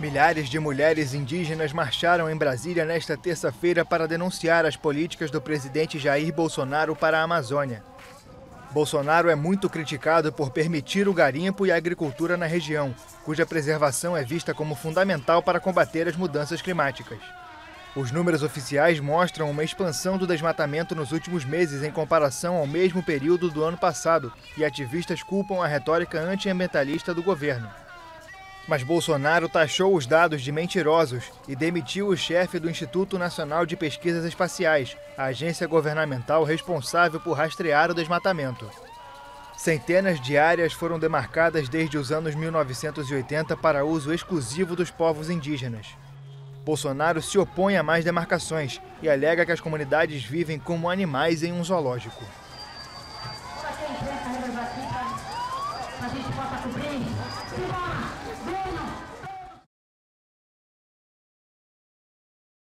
Milhares de mulheres indígenas marcharam em Brasília nesta terça-feira para denunciar as políticas do presidente Jair Bolsonaro para a Amazônia. Bolsonaro é muito criticado por permitir o garimpo e a agricultura na região, cuja preservação é vista como fundamental para combater as mudanças climáticas. Os números oficiais mostram uma expansão do desmatamento nos últimos meses em comparação ao mesmo período do ano passado, e ativistas culpam a retórica antiambientalista do governo. Mas Bolsonaro taxou os dados de mentirosos e demitiu o chefe do Instituto Nacional de Pesquisas Espaciais, a agência governamental responsável por rastrear o desmatamento. Centenas de áreas foram demarcadas desde os anos 1980 para uso exclusivo dos povos indígenas. Bolsonaro se opõe a mais demarcações e alega que as comunidades vivem como animais em um zoológico.